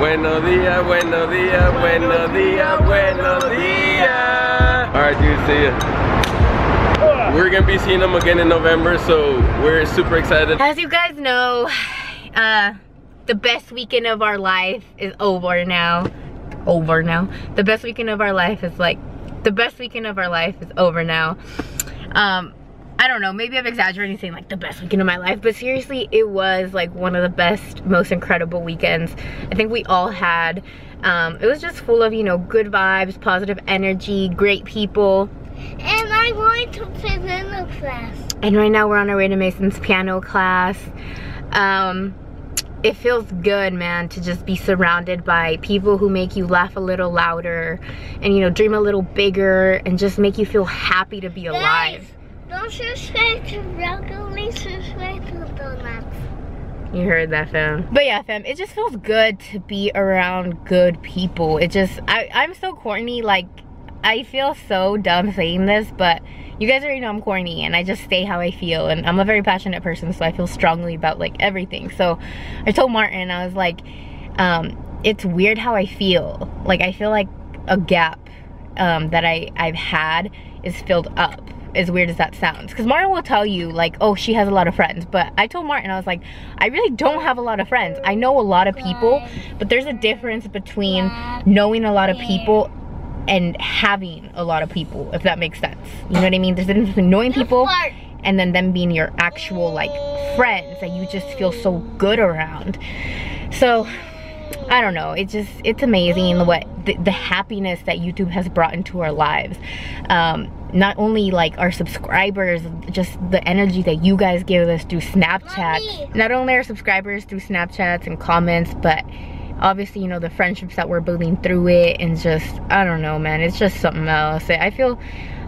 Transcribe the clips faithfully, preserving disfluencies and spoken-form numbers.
Buenos dias, buenos dias, buenos dias, buenos dias. Alright dude, see ya. We're gonna be seeing them again in November, so we're super excited. As you guys know, uh, the best weekend of our life is over now. Over now. The best weekend of our life is like, the best weekend of our life is over now. Um, I don't know, maybe I'm exaggerating saying like the best weekend of my life, but seriously, it was like one of the best, most incredible weekends I think we all had. Um, it was just full of, you know, good vibes, positive energy, great people. And I went to piano class. And right now we're on our way to Mason's piano class. Um, it feels good, man, to just be surrounded by people who make you laugh a little louder and, you know, dream a little bigger and just make you feel happy to be alive. Guys. Don't subscribe to Vlog, only subscribe to Donuts. You heard that, fam. But yeah, fam, it just feels good to be around good people. It just, I, I'm so corny, like, I feel so dumb saying this, but you guys already know I'm corny and I just say how I feel, and I'm a very passionate person, so I feel strongly about, like, everything. So I told Martin, I was like, um, it's weird how I feel. Like, I feel like a gap um, that I, I've had is filled up. As weird as that sounds, because Martin will tell you like, oh, she has a lot of friends, but I told Martin, I was like, I really don't have a lot of friends. I know a lot of people, but there's a difference between knowing a lot of people and having a lot of people, if that makes sense. You know what I mean? There's a difference between knowing people and then them being your actual like friends that you just feel so good around. So I don't know, it just, it's amazing what the, the happiness that YouTube has brought into our lives. Um, not only like our subscribers, just the energy that you guys give us through Snapchat. Mommy. Not only our subscribers through Snapchats and comments, but obviously, you know, the friendships that we're building through it, and just, I don't know, man, it's just something else. I feel,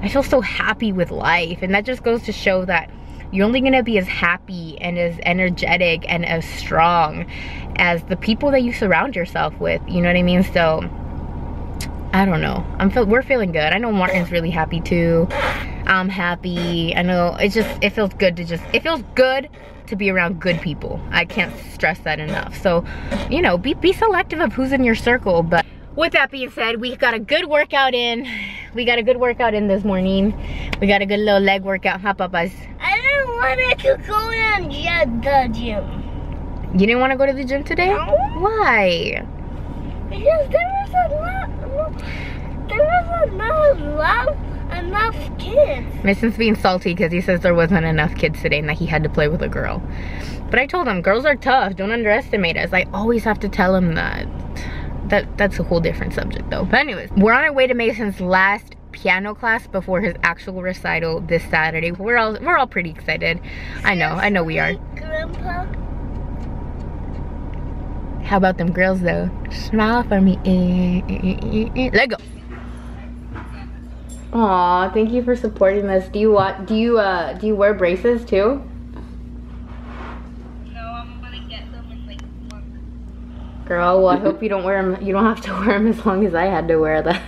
I feel so happy with life, and that just goes to show that you're only gonna be as happy and as energetic and as strong as the people that you surround yourself with, you know what I mean? So, I don't know. I'm feel we're feeling good. I know Martin's really happy too. I'm happy. I know it just it feels good to just it feels good to be around good people. I can't stress that enough. So, you know, be be selective of who's in your circle. But with that being said, we got a good workout in. We got a good workout in this morning. We got a good little leg workout, huh, papas? I didn't want to go to the gym. You didn't want to go to the gym today? No. Why? Because there was a lot. There wasn't enough, enough kids. Mason's being salty because he says there wasn't enough kids today and that he had to play with a girl. But I told him, girls are tough. Don't underestimate us. I always have to tell him that. That that's a whole different subject though. But anyways, we're on our way to Mason's last piano class before his actual recital this Saturday. We're all we're all pretty excited. Seriously, I know, I know we are. Grandpa? How about them girls though? Smile for me. Let go. Aw, thank you for supporting us. Do you want? Do you uh? Do you wear braces too? No, I'm gonna get them in like a month. Girl, well, I hope you don't wear them. You don't have to wear them as long as I had to wear them.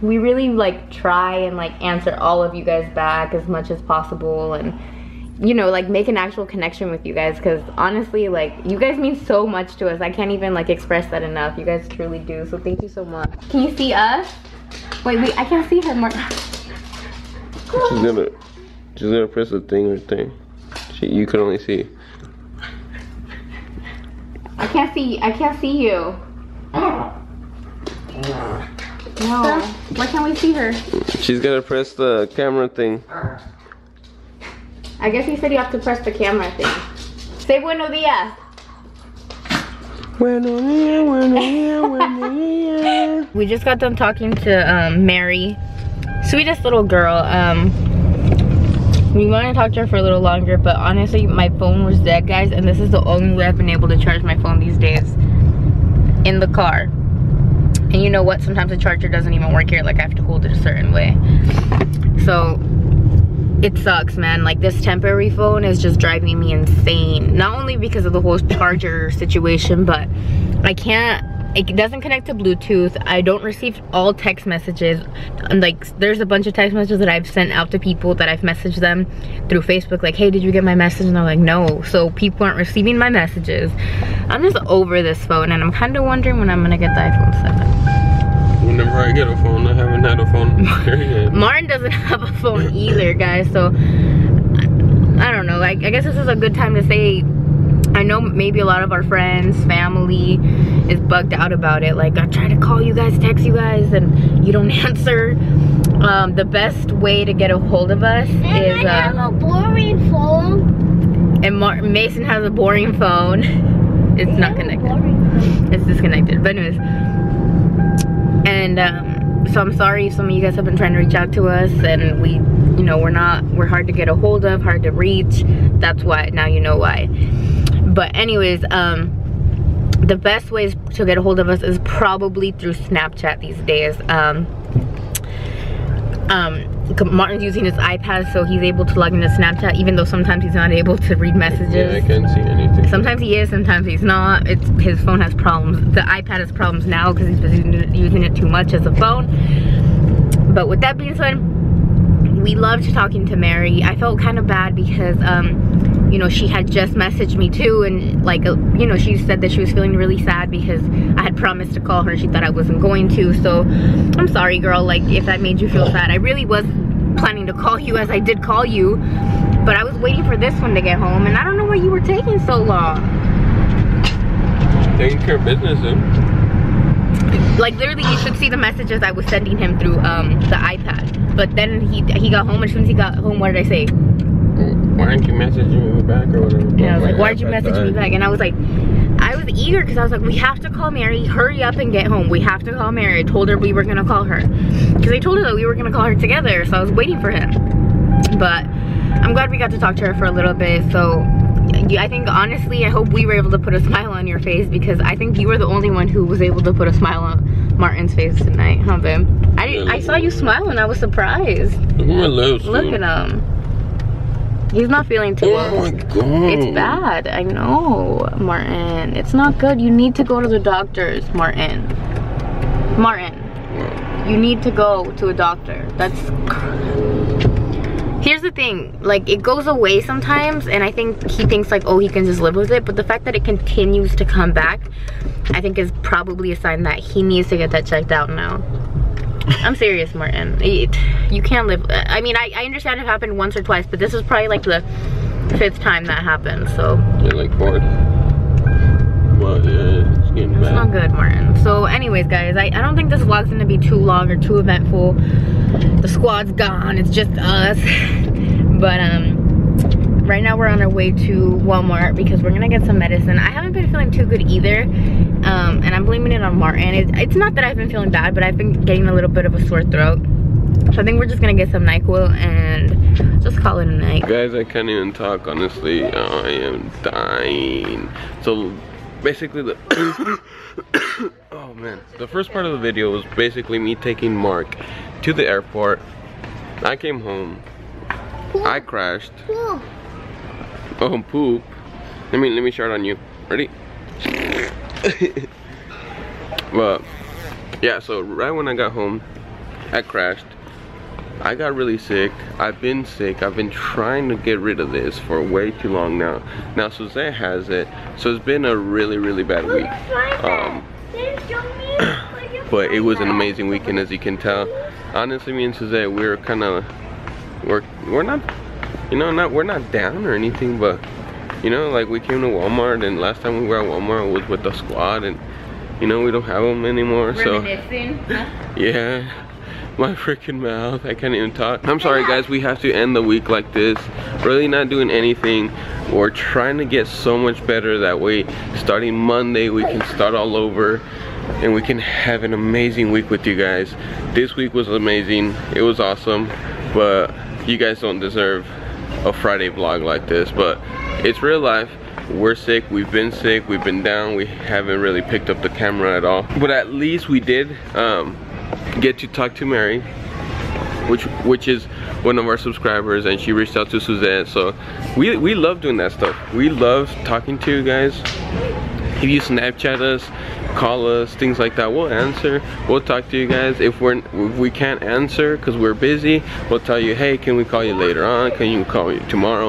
We really like try and like answer all of you guys back as much as possible, and you know, like make an actual connection with you guys, because honestly, like you guys mean so much to us. I can't even like express that enough. You guys truly do. So thank you so much. Can you see us? Wait, wait, I can't see her, Martin. She's gonna, she's gonna press the thing or thing. She, you can only see. I can't see. I can't see you. No. Why can't we see her? She's gonna press the camera thing. I guess he said you have to press the camera thing. Say buenos dias. Buenos dias, buenos dias, buenos dias. We just got done talking to um, Mary. Sweetest little girl. Um, we wanted to talk to her for a little longer, but honestly, my phone was dead, guys, and this is the only way I've been able to charge my phone these days. In the car. And you know what? Sometimes the charger doesn't even work here. Like, I have to hold it a certain way. So it sucks, man. Like, this temporary phone is just driving me insane. Not only because of the whole charger situation, but I can't It doesn't connect to Bluetooth. I don't receive all text messages. Like, there's a bunch of text messages that I've sent out to people that I've messaged them through Facebook, like, hey, did you get my message? And they're like, no. So people aren't receiving my messages. I'm just over this phone, and I'm kind of wondering when I'm gonna get the iPhone seven. Whenever I get a phone. I haven't had a phone yet. Martin doesn't have a phone either, guys, so I don't know. Like, I guess this is a good time to say, I know maybe a lot of our friends, family is bugged out about it. Like, I try to call you guys, text you guys, and you don't answer. Um, the best way to get a hold of us and is... I have uh, a boring phone. And Mar Mason has a boring phone. It's I not connected. It's disconnected. But anyways. And um, so I'm sorry if some of you guys have been trying to reach out to us, and we, you know, we're not, we're hard to get a hold of, hard to reach. That's why, now you know why. But anyways, um, the best ways to get a hold of us is probably through Snapchat these days. Um, um, Martin's using his iPad, so he's able to log into Snapchat, even though sometimes he's not able to read messages. Yeah, I can't see anything. Sometimes he is, sometimes he's not. It's, his phone has problems. The iPad has problems now because he's been using it too much as a phone. But with that being said, we loved talking to Mary. I felt kind of bad because, um, you know, she had just messaged me too, and like, you know, she said that she was feeling really sad because I had promised to call her. She thought I wasn't going to, so I'm sorry, girl, like, if that made you feel sad. I really was planning to call you, as I did call you, but I was waiting for this one to get home, and I don't know why you were taking so long. Taking care of business, eh? Like, literally, you should see the messages I was sending him through um, the iPad. But then he, he got home, and as soon as he got home, what did I say? Why aren't you messaging me back or whatever? Yeah, I was like, why did you message me back? And I was like, I was eager because I was like, we have to call Mary. Hurry up and get home. We have to call Mary. I told her we were going to call her. Because I told her that we were going to call her together. So I was waiting for him. But I'm glad we got to talk to her for a little bit. So I think, honestly, I hope we were able to put a smile on your face. Because I think you were the only one who was able to put a smile on Martin's face tonight. Huh, babe? I, didn't, I saw you smile and I was surprised. Look at my lips. Look at him. He's not feeling too well. Oh my God. It's bad. I know, Martin. It's not good. You need to go to the doctors, Martin. Martin. What? You need to go to a doctor. That's... Here's the thing. Like, it goes away sometimes, and I think he thinks, like, oh, he can just live with it. But the fact that it continues to come back, I think is probably a sign that he needs to get that checked out now. I'm serious, Martin. It, you can't live. I mean, I, I understand it happened once or twice, but this is probably like the fifth time that happened, so. You're like bored. Well, yeah, it's getting bad. It's not good, Martin. So anyways, guys, I, I don't think this vlog's gonna be too long or too eventful. The squad's gone, it's just us. But um, right now we're on our way to Walmart because we're gonna get some medicine. I haven't been feeling too good either. Um, and I'm blaming it on Martin. It, it's not that I've been feeling bad, but I've been getting a little bit of a sore throat. So I think we're just gonna get some NyQuil and just call it a night. Guys, I can't even talk, honestly. I am dying. So basically the... oh man. The first part of the video was basically me taking Mark to the airport. I came home. Poop. I crashed. Poop. Oh, poop. Let me, let me start on you. Ready? But yeah, so right when I got home, I crashed. I got really sick. I've been sick. I've been trying to get rid of this for way too long now. Now Suzette has it, so it's been a really, really bad week. Um, but it was an amazing weekend, as you can tell. Honestly, me and Suzette, we were kind of, we're we're not, you know, not we're not down or anything, but. You know, like, we came to Walmart, and last time we were at Walmart was with the squad, and you know, we don't have them anymore, so. Reminiscing. Yeah, my freaking mouth, I can't even talk. I'm sorry guys, we have to end the week like this. Really not doing anything. We're trying to get so much better that way, starting Monday, we can start all over, and we can have an amazing week with you guys. This week was amazing, it was awesome, but you guys don't deserve a Friday vlog like this, but it's real life. We're sick, we've been sick, we've been down, we haven't really picked up the camera at all. But at least we did um, get to talk to Mary, which which is one of our subscribers, and she reached out to Suzette. So we, we love doing that stuff. We love talking to you guys. If you Snapchat us, call us, things like that. We'll answer, we'll talk to you guys. If we're if we can't answer because we're busy, we'll tell you, hey, can we call you later on, can you call you tomorrow.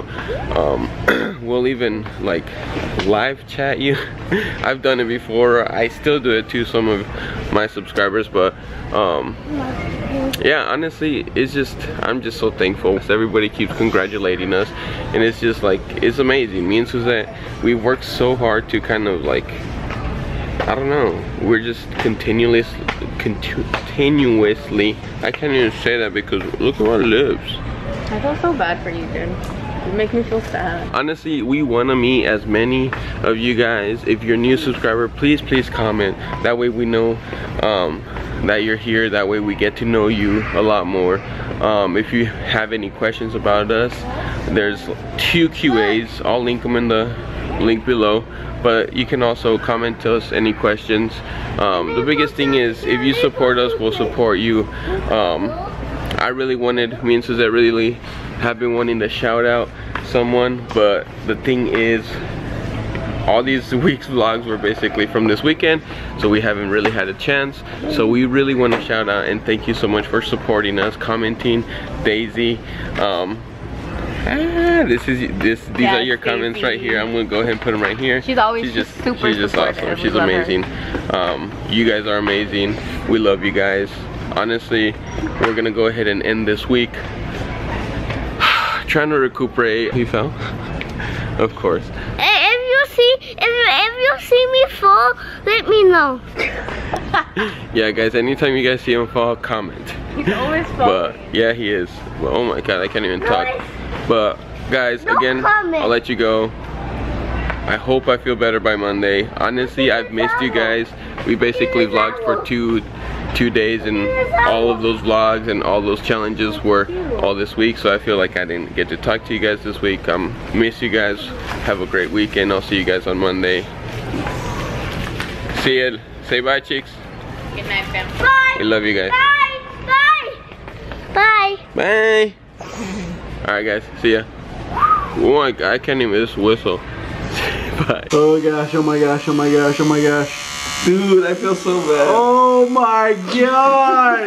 Um we'll even like live chat you. I've done it before. I still do it to some of my subscribers, but um yeah, honestly, it's just, I'm just so thankful. Everybody keeps congratulating us, and it's just like, it's amazing. Me and Suzette, we worked so hard to kind of like, I don't know, we're just continuously, continu continuously, I can't even say that because look at our lips. I feel so bad for you, dude. You make me feel sad. Honestly, we want to meet as many of you guys. If you're a new subscriber, please, please comment. That way we know um, that you're here. That way we get to know you a lot more. Um, if you have any questions about us, there's two Q A's. I'll link them in the link below. But you can also comment to us any questions. Um, the biggest thing is, if you support us, we'll support you. Um, I really wanted, me and Suzette really have been wanting to shout out someone, but the thing is, all these week's vlogs were basically from this weekend, so we haven't really had a chance. So we really want to shout out and thank you so much for supporting us, commenting, Daisy. Um, ah, this is this. These yes, are your comments Daisy. Right here. I'm gonna go ahead and put them right here. She's always she's just super. She's just awesome. She's amazing. Um, you guys are amazing. We love you guys. Honestly, we're gonna go ahead and end this week. Trying to recuperate. He fell, of course. If you see, if, if you see me fall, let me know. Yeah, guys. Anytime you guys see him fall, comment. He's always falling. But yeah, he is. Well, oh my God, I can't even talk. But guys, no again, comment. I'll let you go. I hope I feel better by Monday. Honestly, I've missed you guys. We basically vlogged for two. two days, and all of those vlogs and all those challenges were all this week, so I feel like I didn't get to talk to you guys this week. I um, miss you guys. Have a great weekend. I'll see you guys on Monday. See ya. Say bye, chicks. Good night, fam. Bye. We love you guys. Bye. Bye. Bye. Bye. Alright, guys. See ya. Oh my God, I can't even just whistle. Bye. Oh my gosh, oh my gosh, oh my gosh, oh my gosh. Dude, I feel so bad. Oh my God.